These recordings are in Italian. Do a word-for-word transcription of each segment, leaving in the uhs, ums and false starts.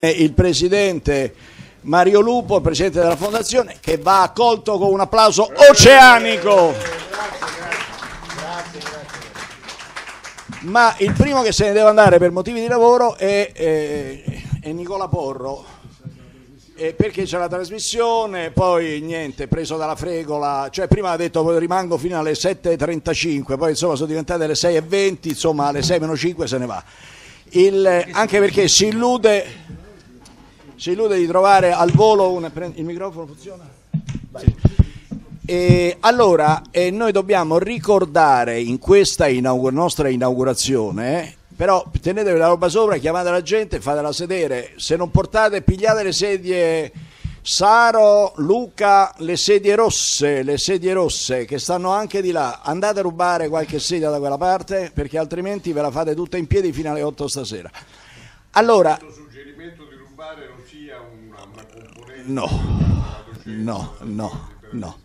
Il presidente Mario Lupo, il presidente della fondazione, che va accolto con un applauso oceanico. Ma il primo che se ne deve andare per motivi di lavoro è, è, è Nicola Porro. E perché c'è la trasmissione, poi niente, preso dalla fregola, cioè prima ha detto rimango fino alle sette e trentacinque, poi insomma sono diventate le sei e venti, insomma alle sei meno cinque se ne va. Il, anche perché si illude, si illude di trovare al volo un... Il microfono funziona? Sì. E allora e noi dobbiamo ricordare in questa inaugur- nostra inaugurazione... Però tenetevi la roba sopra, chiamate la gente, fatela sedere, se non portate pigliate le sedie Saro, Luca, le sedie rosse, le sedie rosse che stanno anche di là, andate a rubare qualche sedia da quella parte perché altrimenti ve la fate tutta in piedi fino alle otto stasera. Allora... Il suggerimento di rubare non sia una, una componente... No, no, no, no.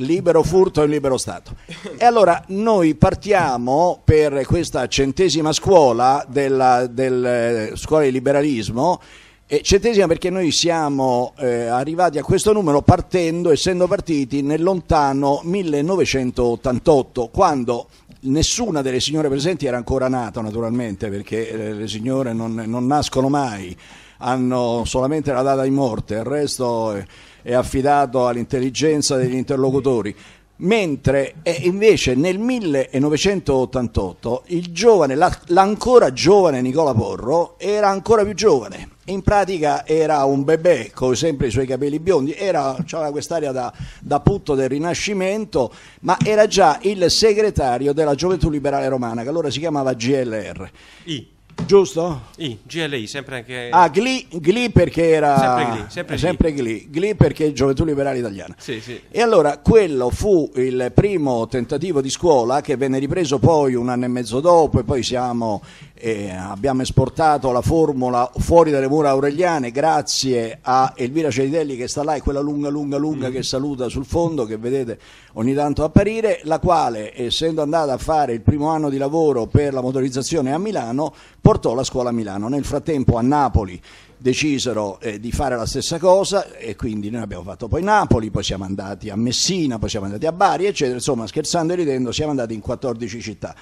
Libero furto e libero Stato. E allora noi partiamo per questa centesima scuola della del, Scuola di Liberalismo, e centesima perché noi siamo eh, arrivati a questo numero partendo, essendo partiti nel lontano millenovecentottantotto, quando nessuna delle signore presenti era ancora nata naturalmente, perché eh, le signore non, non nascono mai, hanno solamente la data di morte, il resto... Eh, è affidato all'intelligenza degli interlocutori, mentre invece nel millenovecentottantotto il giovane, l'ancora giovane Nicola Porro era ancora più giovane, in pratica era un bebè con sempre i suoi capelli biondi, era, aveva quest'aria da, da putto del Rinascimento, ma era già il segretario della Gioventù Liberale Romana, che allora si chiamava G L R. I. Giusto? I, G L I, sempre anche... Ah, Gli, Gli perché era... Sempre Gli, sempre, sempre Gli. Gli. Gli perché Gioventù Liberale Italiana. Sì, sì. E allora quello fu il primo tentativo di scuola che venne ripreso poi un anno e mezzo dopo, e poi siamo, eh, abbiamo esportato la formula fuori dalle mura aureliane grazie a Elvira Ceritelli che sta là, e quella lunga, lunga, lunga mm. che saluta sul fondo, che vedete ogni tanto apparire, la quale, essendo andata a fare il primo anno di lavoro per la motorizzazione a Milano, portò la scuola a Milano. Nel frattempo a Napoli decisero eh, di fare la stessa cosa, e quindi noi abbiamo fatto poi Napoli, poi siamo andati a Messina, poi siamo andati a Bari, eccetera, insomma scherzando e ridendo siamo andati in quattordici città,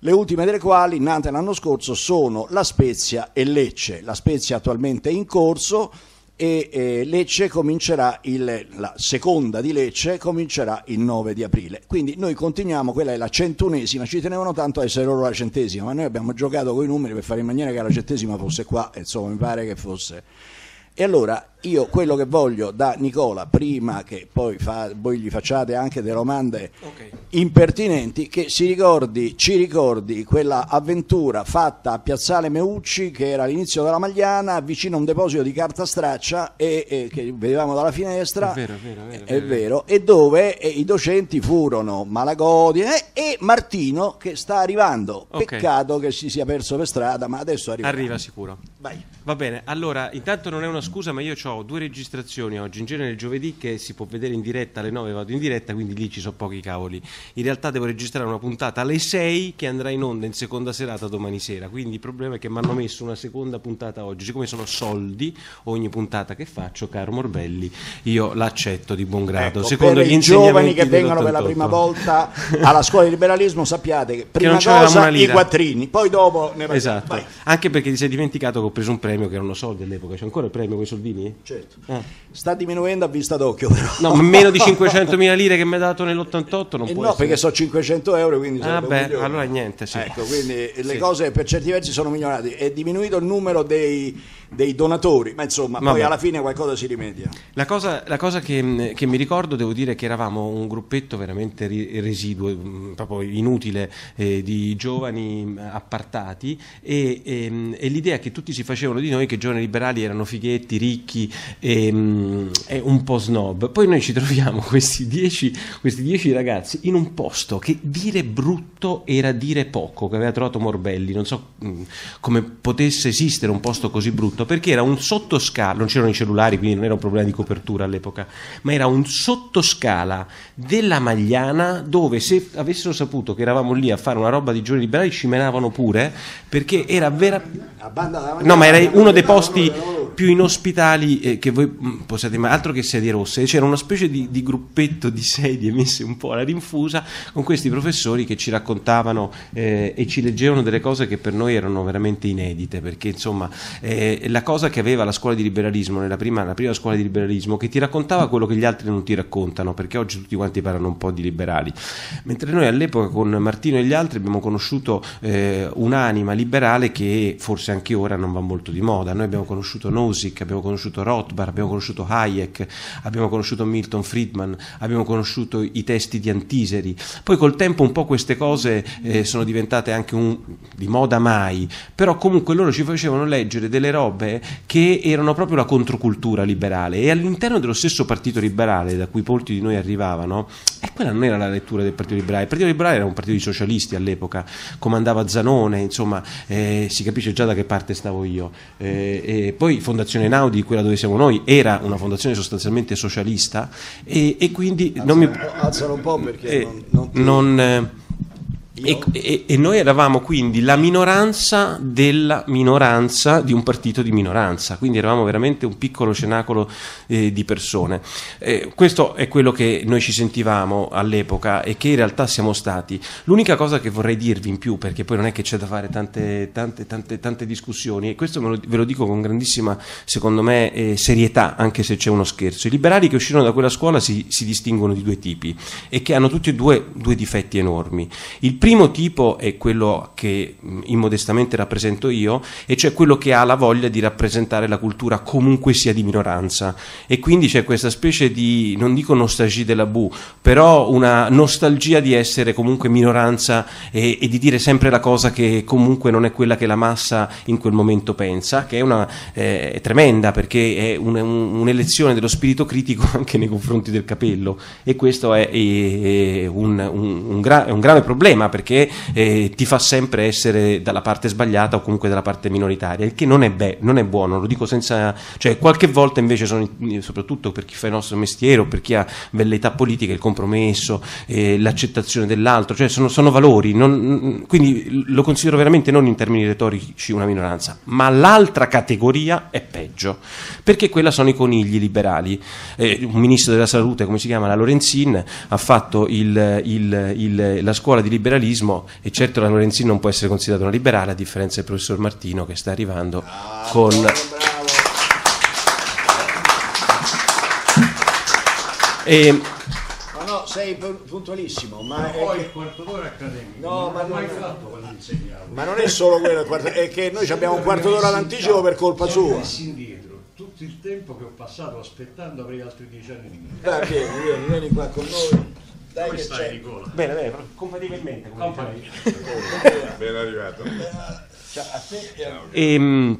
le ultime delle quali, nate l'anno scorso, sono La Spezia e Lecce. La Spezia attualmente è in corso e eh, Lecce comincerà, il, la seconda di Lecce comincerà il nove di aprile, quindi noi continuiamo, quella è la centunesima, ci tenevano tanto a essere loro la centesima, ma noi abbiamo giocato con i numeri per fare in maniera che la centesima fosse qua, insomma mi pare che fosse. E allora io quello che voglio da Nicola, prima che poi fa, voi gli facciate anche delle domande okay. impertinenti, che si ricordi, ci ricordi quella avventura fatta a Piazzale Meucci, che era all'inizio della Magliana, vicino a un deposito di carta straccia e, e che vedevamo dalla finestra, è vero, è vero, è vero, è vero. È vero, e dove e, i docenti furono Malagodi eh, e Martino, che sta arrivando, okay. Peccato che si sia perso per strada, ma adesso arriva. Arriva sicuro. Vai. Va bene, allora intanto non è una scusa, ma io ho ho due registrazioni oggi, in genere il giovedì che si può vedere in diretta alle nove vado in diretta, quindi lì ci sono pochi cavoli, in realtà devo registrare una puntata alle sei che andrà in onda in seconda serata domani sera, quindi il problema è che mi hanno messo una seconda puntata oggi, siccome sono soldi ogni puntata che faccio, caro Morbelli, io l'accetto di buon grado. Ecco, secondo gli giovani che vengono per la prima volta alla Scuola di Liberalismo, sappiate che prima che non cosa i quattrini, poi dopo ne vai. Esatto. Vai. Anche perché ti sei dimenticato che ho preso un premio che erano soldi all'epoca, c'è ancora il premio con i soldini? Certo. Eh. Sta diminuendo a vista d'occhio, però. No, meno di cinquecentomila lire che mi ha dato nell'ottantotto non eh può no, essere. Perché sono cinquecento euro, quindi ah beh, allora niente, sì. Ecco, quindi le sì. cose per certi versi sono migliorate, è diminuito il numero dei, dei donatori, ma insomma, ma poi beh. alla fine qualcosa si rimedia. La cosa, la cosa che, che mi ricordo, devo dire che eravamo un gruppetto veramente residuo, proprio inutile, eh, di giovani appartati, e, e, e l'idea che tutti si facevano di noi, che i giovani liberali erano fighetti, ricchi, E, um, è un po' snob. Poi noi ci troviamo questi dieci, questi dieci ragazzi in un posto che dire brutto era dire poco, che aveva trovato Morbelli, non so um, come potesse esistere un posto così brutto, tutto, perché era un sottoscala, non c'erano i cellulari, quindi non era un problema di copertura all'epoca, ma era un sottoscala della Magliana, dove se avessero saputo che eravamo lì a fare una roba di giorni liberali ci menavano pure, perché era vera... No, ma era uno dei posti più inospitali eh, che voi possiate, ma altro che sedie rosse, c'era una specie di, di gruppetto di sedie messe un po' alla rinfusa con questi professori che ci raccontavano eh, e ci leggevano delle cose che per noi erano veramente inedite, perché insomma eh, la cosa che aveva la scuola di liberalismo nella prima, la prima scuola di liberalismo, che ti raccontava quello che gli altri non ti raccontano, perché oggi tutti quanti parlano un po' di liberali, mentre noi all'epoca con Martino e gli altri abbiamo conosciuto eh, un'anima liberale che forse anche ora non va molto di moda. Noi abbiamo conosciuto noi Nozick, abbiamo conosciuto Rothbard, abbiamo conosciuto Hayek, abbiamo conosciuto Milton Friedman, abbiamo conosciuto i testi di Antiseri. Poi col tempo un po' queste cose eh, sono diventate anche un, di moda mai, però comunque loro ci facevano leggere delle robe che erano proprio la controcultura liberale, e all'interno dello stesso partito liberale da cui molti di noi arrivavano, e eh, quella non era la lettura del partito liberale. Il partito liberale era un partito di socialisti all'epoca, comandava Zanone, insomma eh, si capisce già da che parte stavo io, eh, e poi Fondazione Einaudi, quella dove siamo noi, era una fondazione sostanzialmente socialista, e, e quindi alzano, non mi... alzano un po' perché eh, non, non, ti... non eh... E, e, e noi eravamo quindi la minoranza della minoranza di un partito di minoranza, quindi eravamo veramente un piccolo cenacolo eh, di persone. Eh, questo è quello che noi ci sentivamo all'epoca e che in realtà siamo stati. L'unica cosa che vorrei dirvi in più, perché poi non è che c'è da fare tante, tante, tante, tante discussioni, e questo me lo, ve lo dico con grandissima, secondo me, eh, serietà, anche se c'è uno scherzo, i liberali che uscirono da quella scuola si, si distinguono di due tipi, e che hanno tutti e due due difetti enormi. Il Il primo tipo è quello che immodestamente rappresento io, e cioè quello che ha la voglia di rappresentare la cultura comunque sia di minoranza, e quindi c'è questa specie di, non dico nostalgie de la boue, però una nostalgia di essere comunque minoranza e, e di dire sempre la cosa che comunque non è quella che la massa in quel momento pensa, che è una eh, è tremenda, perché è un, un, un'elezione dello spirito critico anche nei confronti del capello, e questo è, è, è un, un, un, gra- un grave problema, perché eh, ti fa sempre essere dalla parte sbagliata o comunque dalla parte minoritaria, il che non è, be- non è buono, lo dico senza... cioè qualche volta invece sono, soprattutto per chi fa il nostro mestiere o per chi ha velleità politica, il compromesso, eh, l'accettazione dell'altro, cioè sono, sono valori, non, quindi lo considero veramente non in termini retorici una minoranza. Ma l'altra categoria è peggio, perché quella sono i conigli liberali. Eh, un ministro della salute, come si chiama, la Lorenzin, ha fatto il, il, il, la scuola di liberalismo, e certo la Lorenzin non può essere considerata una liberale, a differenza del professor Martino che sta arrivando ah, con... Bravo, bravo. E... Ma no, sei puntualissimo, ma poi il quarto d'ora accademico. No, ma non, ma non è solo quello, è che noi abbiamo un quarto d'ora d'anticipo per colpa sua. Tutto il tempo che ho passato aspettando avrei altri dieci anni di meno. Perché vieni qua con noi. Dai, come stai, Nicola? Bene, bene, compatibilmente. Ben arrivato. Ciao a te e a ehm...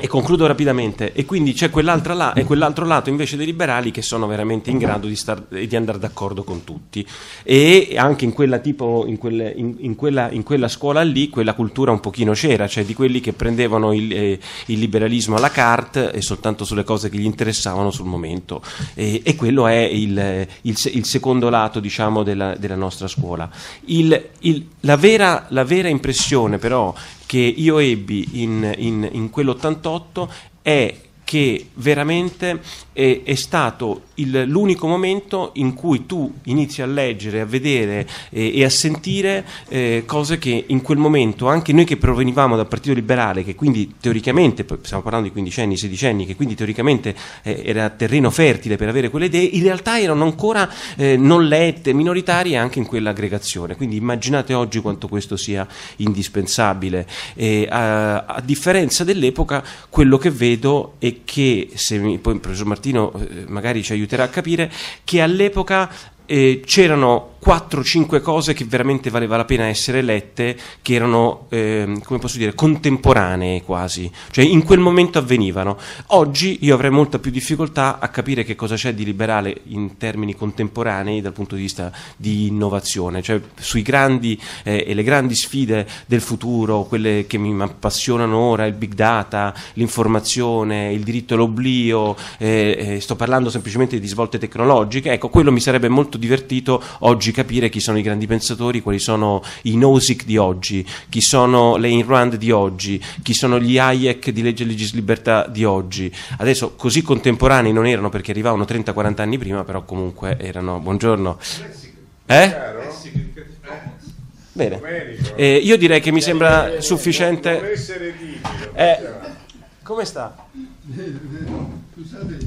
E concludo rapidamente, e quindi c'è quell'altra là, e quell'altro lato invece dei liberali che sono veramente in grado di, star, di andare d'accordo con tutti, e anche in quella, tipo, in, quelle, in, in, quella, in quella scuola lì quella cultura un pochino c'era, cioè di quelli che prendevano il, eh, il liberalismo alla carte e soltanto sulle cose che gli interessavano sul momento, e, e quello è il, il, il secondo lato, diciamo, della, della nostra scuola. Il, il, la, vera, la vera impressione però che io ebbi in, in, in quell'ottantotto è che veramente è, è stato il, l'unico momento in cui tu inizi a leggere, a vedere eh, e a sentire eh, cose che in quel momento anche noi che provenivamo dal Partito Liberale, che quindi teoricamente, stiamo parlando di quindicenni, sedicenni, che quindi teoricamente eh, era terreno fertile per avere quelle idee, in realtà erano ancora eh, non lette, minoritarie anche in quell'aggregazione. Quindi immaginate oggi quanto questo sia indispensabile. Eh, a, a differenza dell'epoca, quello che vedo è che, se mi, poi il professor Martino magari ci aiuterà a capire, che all'epoca eh, c'erano quattro o cinque cose che veramente valeva la pena essere lette, che erano, eh, come posso dire, contemporanee quasi, cioè in quel momento avvenivano. Oggi io avrei molta più difficoltà a capire che cosa c'è di liberale in termini contemporanei dal punto di vista di innovazione, cioè sui grandi eh, e le grandi sfide del futuro, quelle che mi appassionano ora, il big data, l'informazione, il diritto all'oblio, eh, eh, sto parlando semplicemente di svolte tecnologiche, ecco, quello mi sarebbe molto divertito oggi capire chi sono i grandi pensatori, quali sono i Nozick di oggi, chi sono le Inrand di oggi, chi sono gli Hayek di Legge e Legislibertà di oggi. Adesso così contemporanei non erano, perché arrivavano trenta quaranta anni prima, però comunque erano... Buongiorno. Eh? Bene. Eh, io direi che mi sembra sufficiente... Eh, come sta?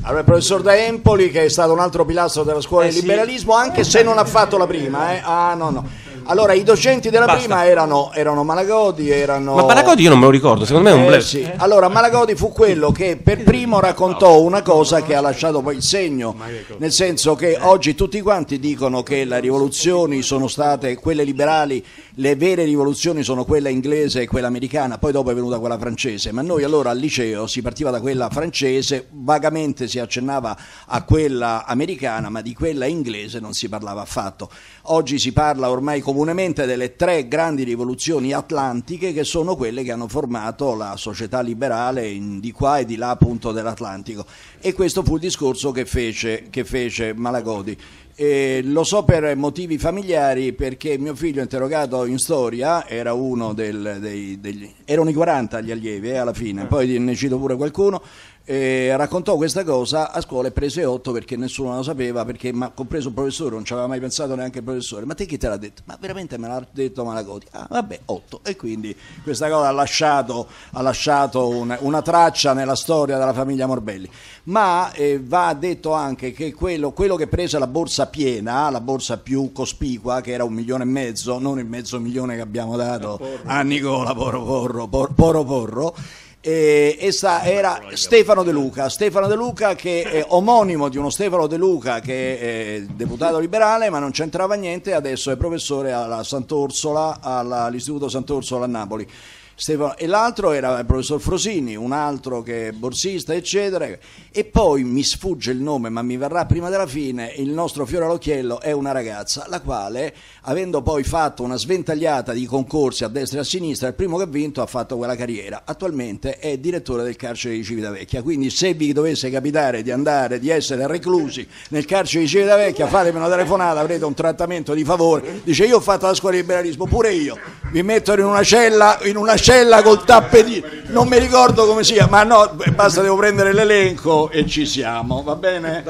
Allora, il professor De Empoli, che è stato un altro pilastro della scuola eh del sì. liberalismo, anche se non ha fatto la prima, eh. Ah, no, no. Allora, i docenti della Basta. prima erano, erano Malagodi, erano... Ma Malagodi io non me lo ricordo, secondo me è un blef. Eh, sì. eh. Allora, Malagodi fu quello che per primo raccontò una cosa che ha lasciato poi il segno, nel senso che oggi tutti quanti dicono che le rivoluzioni sono state quelle liberali, le vere rivoluzioni sono quella inglese e quella americana, poi dopo è venuta quella francese, ma noi allora al liceo si partiva da quella francese, vagamente si accennava a quella americana, ma di quella inglese non si parlava affatto. Oggi si parla ormai comunemente delle tre grandi rivoluzioni atlantiche, che sono quelle che hanno formato la società liberale in, di qua e di là appunto dell'Atlantico, e questo fu il discorso che fece, che fece Malagodi. E lo so per motivi familiari, perché mio figlio interrogato in storia era uno del, dei, degli, erano i quaranta gli allievi eh, alla fine, poi ne cito pure qualcuno. E raccontò questa cosa a scuola e prese otto perché nessuno lo sapeva, perché ma compreso il professore, non ci aveva mai pensato neanche il professore. Ma te chi te l'ha detto? Ma veramente me l'ha detto Malagodi. Ah vabbè, otto. E quindi questa cosa ha lasciato, ha lasciato una, una traccia nella storia della famiglia Morbelli. Ma eh, va detto anche che quello, quello che prese la borsa piena, la borsa più cospicua, che era un milione e mezzo, non il mezzo milione che abbiamo dato a Nicola Porro Porro Porro Porro, Porro E essa era Stefano De Luca, Stefano De Luca che è omonimo di uno Stefano De Luca che è deputato liberale, ma non c'entrava niente, adesso è professore alla Sant'Orsola, all'Istituto Sant'Orsola a Napoli. Stefano, e l'altro era il professor Frosini, un altro che è borsista eccetera, e poi mi sfugge il nome ma mi verrà prima della fine, il nostro fiore all'occhiello è una ragazza la quale, avendo poi fatto una sventagliata di concorsi a destra e a sinistra, il primo che ha vinto ha fatto quella carriera, attualmente è direttore del carcere di Civitavecchia, quindi se vi dovesse capitare di andare, di essere reclusi nel carcere di Civitavecchia, fatemi una telefonata, avrete un trattamento di favore. Dice: io ho fatto la scuola di liberalismo, pure io vi metto in una cella, in una cella col tappetino, non mi ricordo come sia, ma no, basta, devo prendere l'elenco e ci siamo, va bene?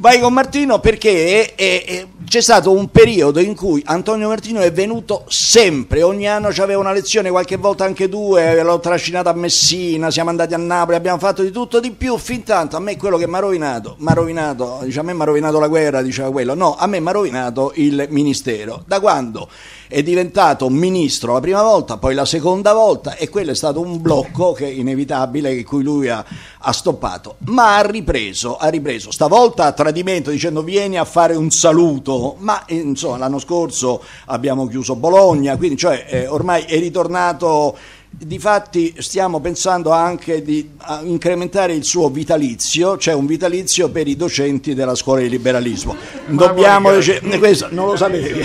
Vai con Martino, perché è, è, c'è stato un periodo in cui Antonio Martino è venuto sempre, ogni anno c'aveva una lezione, qualche volta anche due, l'ho trascinata a Messina, siamo andati a Napoli, abbiamo fatto di tutto di più, fin tanto a me quello che mi ha rovinato, mi ha rovinato, dice, a me mi ha rovinato la guerra, diceva quello, no, a me mi ha rovinato il ministero, da quando è diventato ministro la prima volta, poi la seconda volta, e quello è stato un blocco che è inevitabile, che cui lui ha, ha stoppato, ma ha ripreso, ha ripreso, stavolta a tradimento dicendo vieni a fare un saluto, ma insomma l'anno scorso abbiamo chiuso Bologna, quindi cioè eh, ormai è ritornato. Difatti stiamo pensando anche di incrementare il suo vitalizio, cioè un vitalizio per i docenti della scuola di liberalismo. Dobbiamo, questo non lo sapevi.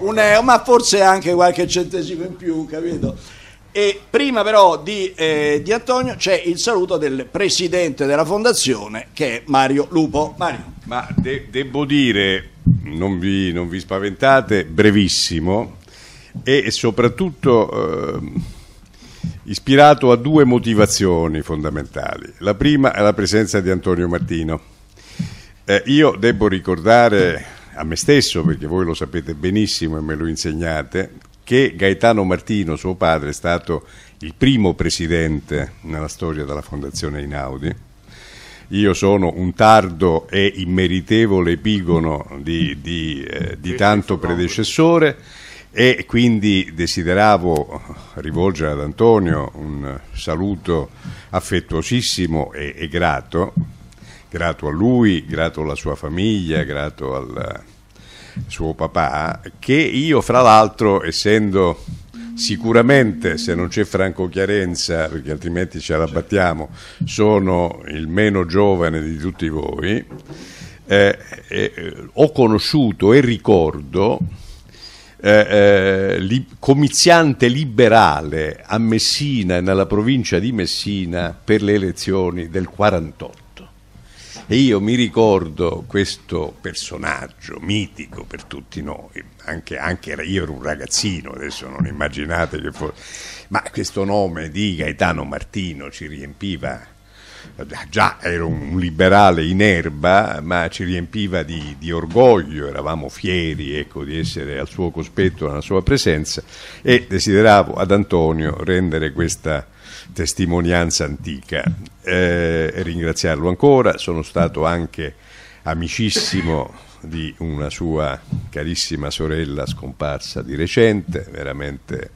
Un euro, ma forse anche qualche centesimo in più, capito? E prima però di, eh, di Antonio c'è il saluto del presidente della fondazione, che è Mario Lupo. Mario. Ma de- devo dire, non vi, non vi spaventate, brevissimo, e soprattutto eh, ispirato a due motivazioni fondamentali. La prima è la presenza di Antonio Martino. Eh, io devo ricordare a me stesso, perché voi lo sapete benissimo e me lo insegnate, che Gaetano Martino, suo padre, è stato il primo presidente nella storia della Fondazione Einaudi. Io sono un tardo e immeritevole epigono di, di, eh, di tanto predecessore, e quindi desideravo rivolgere ad Antonio un saluto affettuosissimo e, e grato, grato a lui, grato alla sua famiglia, grato al suo papà, che io fra l'altro, essendo sicuramente, se non c'è Franco Chiarenza, perché altrimenti ce la battiamo, sono il meno giovane di tutti voi, eh, eh, ho conosciuto e ricordo eh, eh, li, comiziante liberale a Messina, nella provincia di Messina, per le elezioni del quarantotto. E io mi ricordo questo personaggio mitico per tutti noi, anche, anche io ero un ragazzino, adesso non immaginate che fosse, ma questo nome di Gaetano Martino ci riempiva, già ero un liberale in erba, ma ci riempiva di, di orgoglio, eravamo fieri, ecco, di essere al suo cospetto, alla sua presenza, e desideravo ad Antonio rendere questa testimonianza antica, eh, e ringraziarlo ancora. Sono stato anche amicissimo di una sua carissima sorella scomparsa di recente, veramente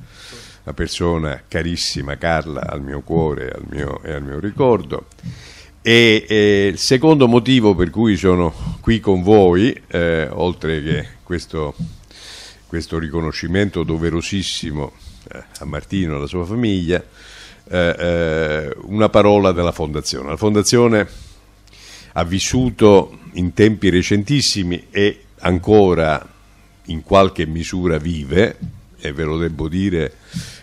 una persona carissima, Carla, al mio cuore al mio, e al mio ricordo. E, e il secondo motivo per cui sono qui con voi, eh, oltre che questo, questo riconoscimento doverosissimo eh, a Martino e alla sua famiglia, una parola della Fondazione. La Fondazione ha vissuto in tempi recentissimi e ancora in qualche misura vive, e ve lo devo dire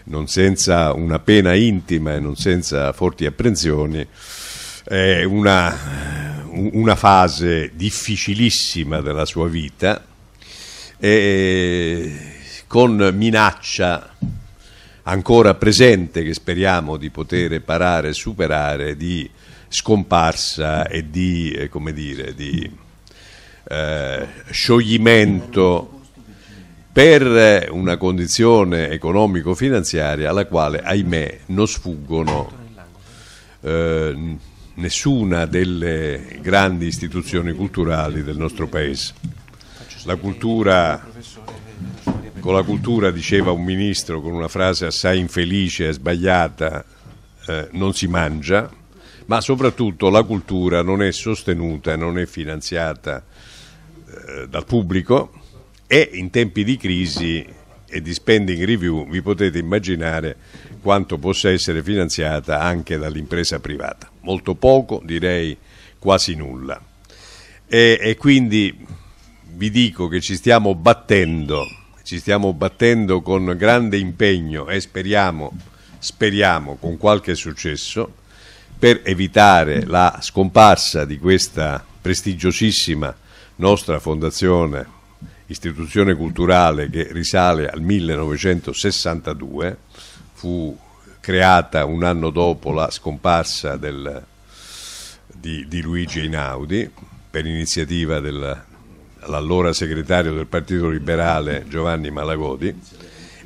non senza una pena intima e non senza forti apprensioni, è una, una fase difficilissima della sua vita, e con minaccia ancora presente, che speriamo di poter parare e superare, di scomparsa e di, eh, come dire, di eh, scioglimento per una condizione economico-finanziaria alla quale, ahimè, non sfuggono eh, nessuna delle grandi istituzioni culturali del nostro Paese. La cultura... Con la cultura, diceva un ministro con una frase assai infelice e sbagliata, eh, non si mangia, ma soprattutto la cultura non è sostenuta, non è finanziata eh, dal pubblico, e in tempi di crisi e di spending review vi potete immaginare quanto possa essere finanziata anche dall'impresa privata. Molto poco, direi quasi nulla. E, e quindi vi dico che ci stiamo battendo Ci stiamo battendo con grande impegno e speriamo, speriamo con qualche successo, per evitare la scomparsa di questa prestigiosissima nostra fondazione, istituzione culturale che risale al millenovecentosessantadue, fu creata un anno dopo la scomparsa del, di, di Luigi Einaudi, per iniziativa del l'allora segretario del Partito Liberale Giovanni Malagodi,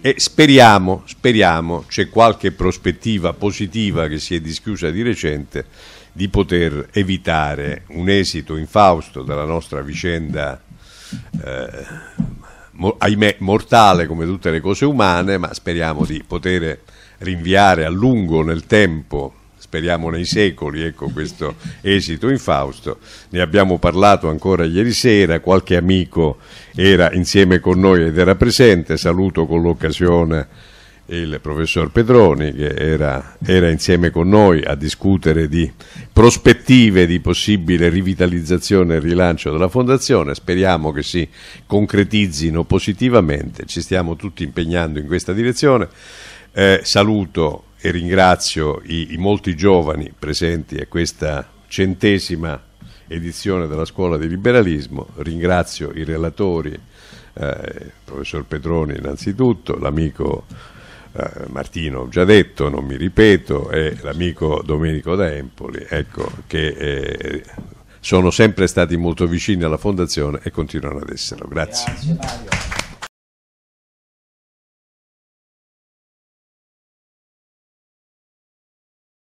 e speriamo, speriamo, c'è qualche prospettiva positiva che si è dischiusa di recente, di poter evitare un esito infausto della nostra vicenda, eh, ahimè mortale come tutte le cose umane, ma speriamo di poter rinviare a lungo nel tempo, speriamo nei secoli, ecco, questo esito infausto. Ne abbiamo parlato ancora ieri sera, qualche amico era insieme con noi ed era presente, saluto con l'occasione il professor Pedroni che era, era insieme con noi a discutere di prospettive di possibile rivitalizzazione e rilancio della Fondazione. Speriamo che si concretizzino positivamente, ci stiamo tutti impegnando in questa direzione. Eh, saluto e ringrazio i, i molti giovani presenti a questa centesima edizione della Scuola di Liberalismo, ringrazio i relatori, eh, il professor Pedroni innanzitutto, l'amico eh, Martino, ho già detto, non mi ripeto, e l'amico Domenico De Empoli, ecco, che eh, sono sempre stati molto vicini alla Fondazione e continuano ad esserlo. Grazie. Grazie Mario.